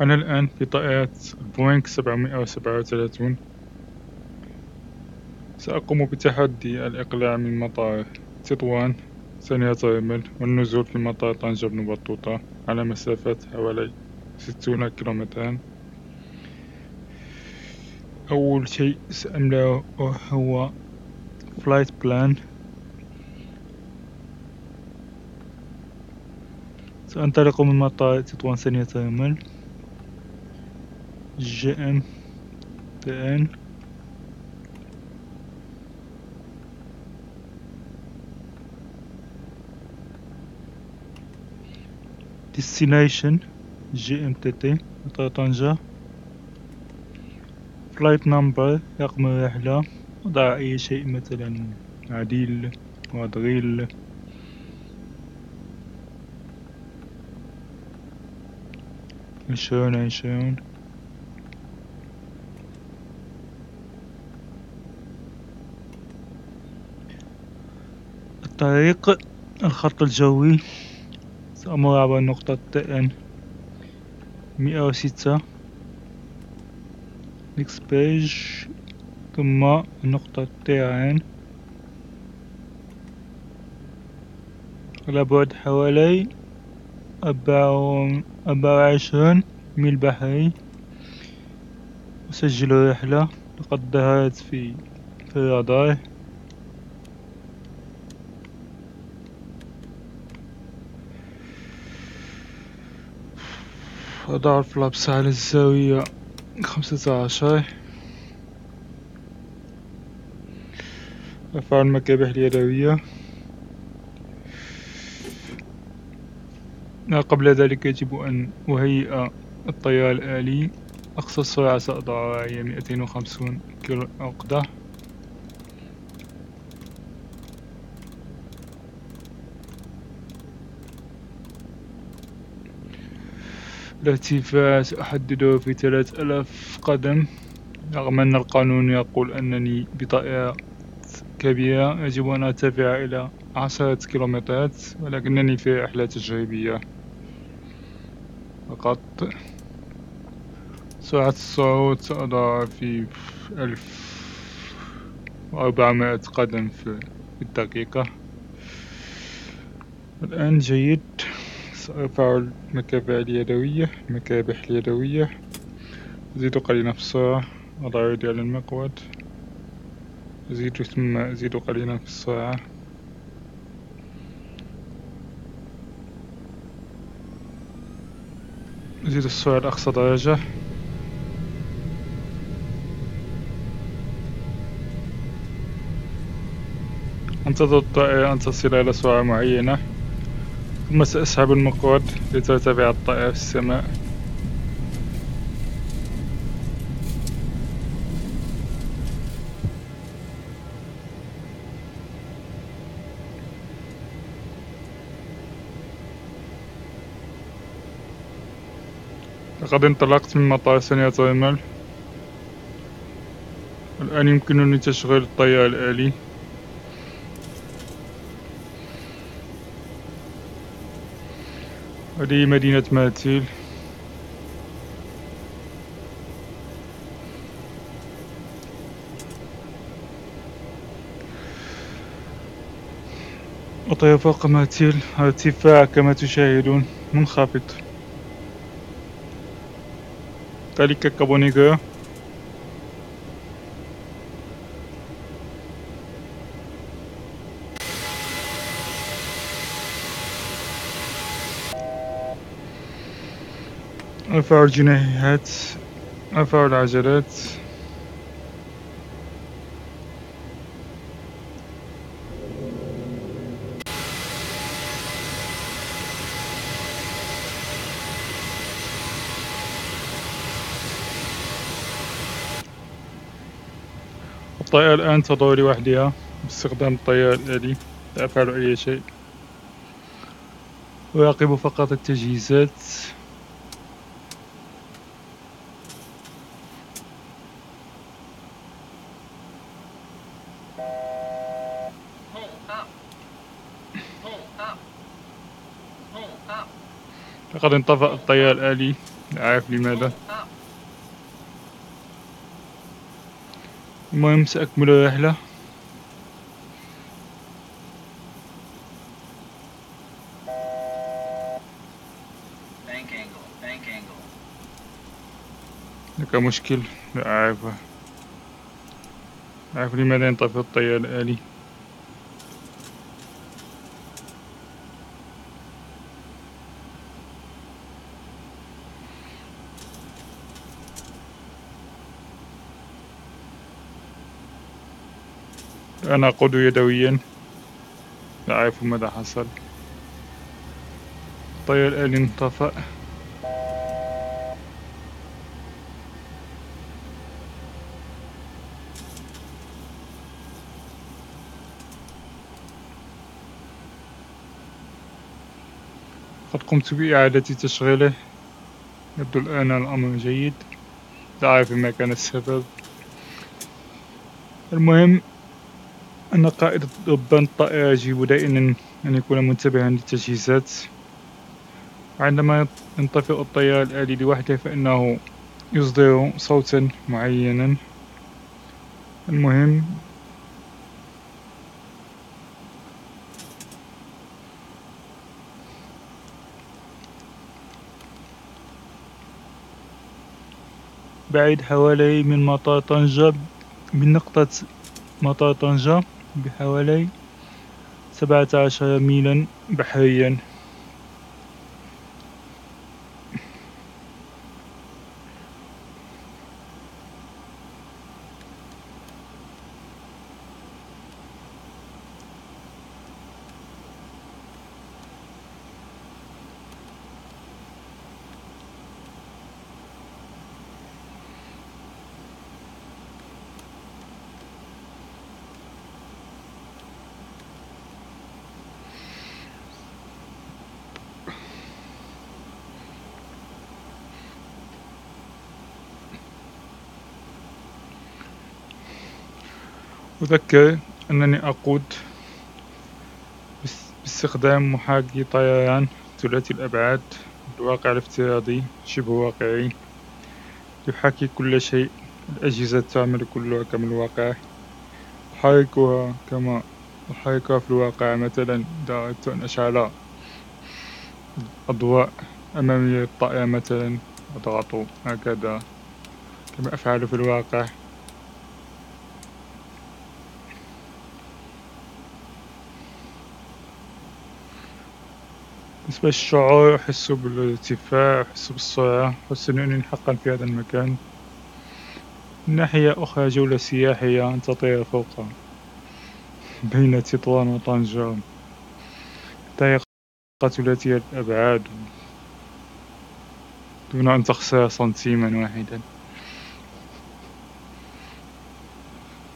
أنا الآن في طائرة بوينغ 737. سأقوم بتحدي الإقلاع من مطار تطوان سانيات رمل والنزول في مطار طنجة بن بطوطة على مسافة حوالي 60 كيلومترا. أول شيء سأملأه هو فلايت بلان. سأنطلق من مطار تطوان سانيات رمل GMT destination GMTT مطار طنجة. flight number رقم الرحلة. وضع أي شيء مثلا عديل وأدغيل. عشرون الطريق الخط الجوي. سأمر عبر نقطة TN 106 next page ثم نقطة TN على بعد حوالي 24 ميل بحري. أسجل الرحلة. لقد ظهرت في الرادار. أضع الفلابس على الزاوية 15. أرفع المكابح اليدوية. قبل ذلك يجب أن أهيئ الطيار الآلي. أقصى السرعة سأضعها هي 250 كيلو عقدة. الارتفاع سأحدده في 3000 قدم رغم أن القانون يقول أنني بطائرة كبيرة يجب أن أرتفع إلى 10 كيلومترات ولكنني في رحلة تجريبية فقط. سرعة الصعود سأضع في 1400 قدم في الدقيقة. الآن جيد. سأرفع المكابح اليدوية. أزيد قليلا في السرعة. أضع يدي على المقود. أزيد ثم أزيد قليلا في السرعة. أزيد السرعة لأقصى درجة. أنتظر الطائرة أن تصل إلى سرعة معينة ثم سأسحب المقود لترتفع الطائرة في السماء. لقد انطلقت من مطار سانيات رمل. الآن يمكنني تشغيل الطيار الآلي. هذه مدينة مارتيل. أطير فوق مارتيل. ارتفاع كما تشاهدون منخفض. ذلك كابونيغا. أرفع الجناحات. أرفع العجلات. الطائرة الآن تدور لوحدها باستخدام الطيار الآلي. لا أفعل أي شيء. أراقب فقط التجهيزات. لقد انطفأ الطيار الآلي لا أعرف لماذا. المهم سأكمل الرحلة. لك مشكل لا أعرفه. أعرف لماذا ينطفئ الطيار الآلي. أنا أقود يدويا. لا أعرف ماذا حصل. الطيار الآلي انطفأ. قد قمت بإعادة تشغيله. يبدو الآن الأمر جيد. لا أعرف ما كان السبب. المهم أن قائد ربان الطائرة يجب دائما أن يكون منتبها للتجهيزات. عندما ينطفئ الطيار الآلي لوحده فإنه يصدر صوتا معينا. المهم بعيد حوالي من مطار طنجة، من نقطة مطار طنجة بحوالي 17 ميلا بحريا. أذكر أنني أقود باستخدام محاكي طيران ثلاثي الأبعاد، الواقع الافتراضي شبه واقعي، يحاكي كل شيء. الأجهزة تعمل كلها كما الواقع، أحركها كما أحركها في الواقع. مثلا إذا أردت أن أشعل أضواء أمامية الطائرة مثلا أضغط هكذا كما أفعل في الواقع. بالنسبة للشعور أحس بالارتفاع، أحس بالسرعة، أحس أنني حقا في هذا المكان. من ناحية أخرى جولة سياحية أن تطير فوق بين تطوان وطنجة، طريقة ثلاثية الأبعاد دون أن تخسر سنتيما واحدا.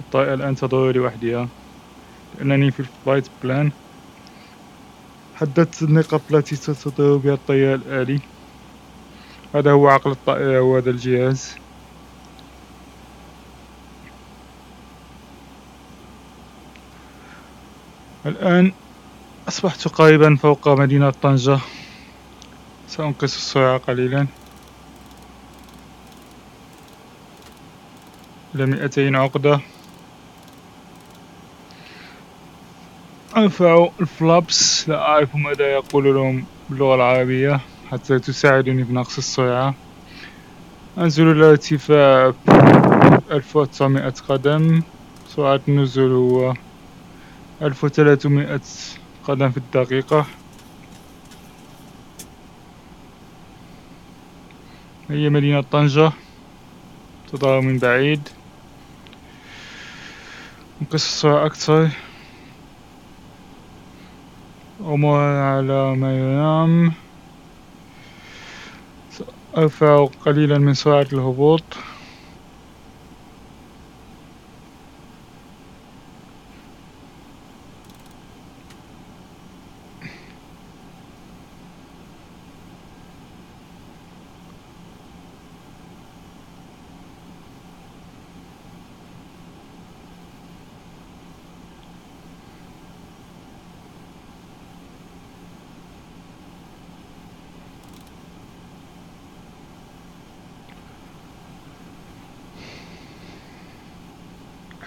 الطائرة الآن تدور لوحدها لأنني في الفلايت بلان. حددت النقاط التي ستطير بها الطيار الآلي. هذا هو عقل الطائرة وهذا الجهاز. الآن أصبحت قريبا فوق مدينة طنجة. سأنقص السرعة قليلا إلى 200 عقدة. أرفع الفلابس. لا أعرف ماذا يقول لهم باللغة العربية حتى تساعدني في نقص السرعة. أنزل إلى ارتفاع 1900 قدم. سرعة النزول هو 1300 قدم في الدقيقة. هي مدينة طنجة تظهر من بعيد. نقص السرعة أكثر. أمر على ما ينام. سأرفع قليلا من سرعة الهبوط.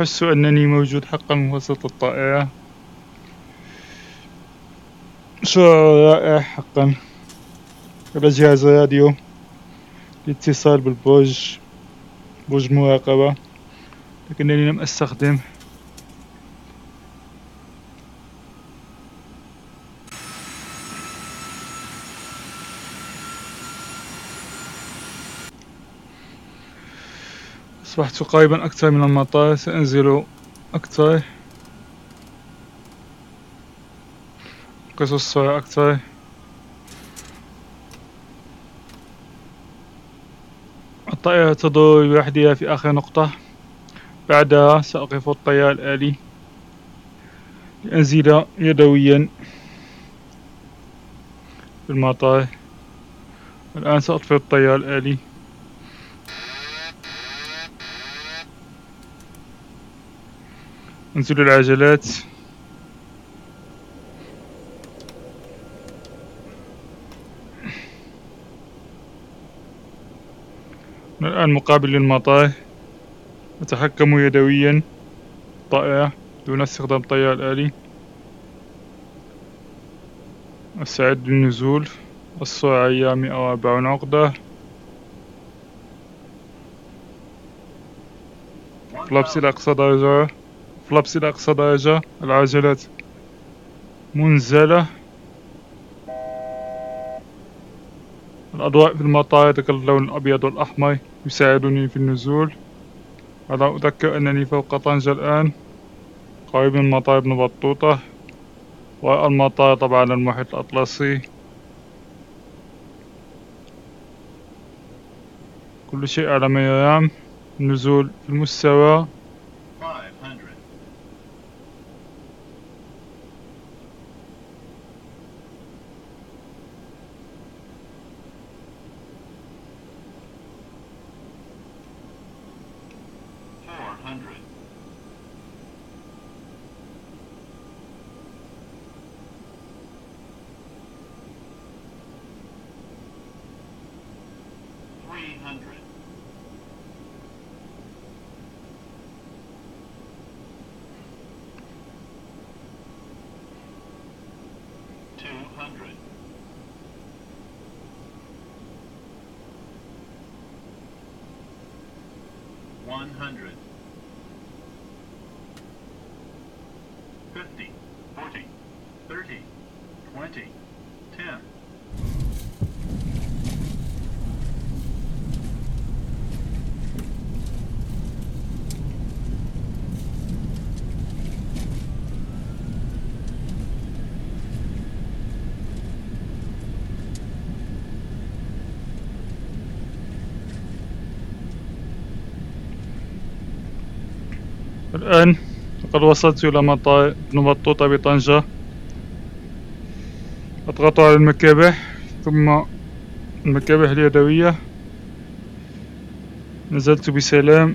أحس أنني موجود حقا وسط الطائرة. شعور رائع حقا. على جهاز راديو للاتصال بالبرج، برج مراقبة، لكنني لم أستخدم. أصبحت قريبا أكثر من المطار، سأنزل أكثر، أقص السرعة أكثر. الطائرة تدور لوحدها في آخر نقطة، بعدها سأقف الطيار الآلي لأنزل يدويا في المطار. الآن سأطفئ الطيار الآلي. انزل العجلات. الآن مقابل للمطار، أتحكم يدويا الطائرة دون استخدام الطيار الآلي. أستعد للنزول. السرعة هي 140 عقدة. فلابس إلى أقصى درجة. فلابس إلى أقصى درجة. العجلات منزلة. الأضواء في المطار تلك اللون الأبيض والأحمر يساعدني في النزول. أنا أذكر أنني فوق طنجة الآن، قريب من مطار ابن بطوطة، والمطار طبعا المحيط الأطلسي. كل شيء على ما يرام. النزول في المستوى 100, 50, 40, 30, 20, 10. الآن لقد وصلت إلى مطار ابن بطوطة بطنجة. أضغط على المكابح ثم المكابح اليدوية. نزلت بسلام.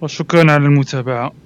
وشكرا على المتابعة.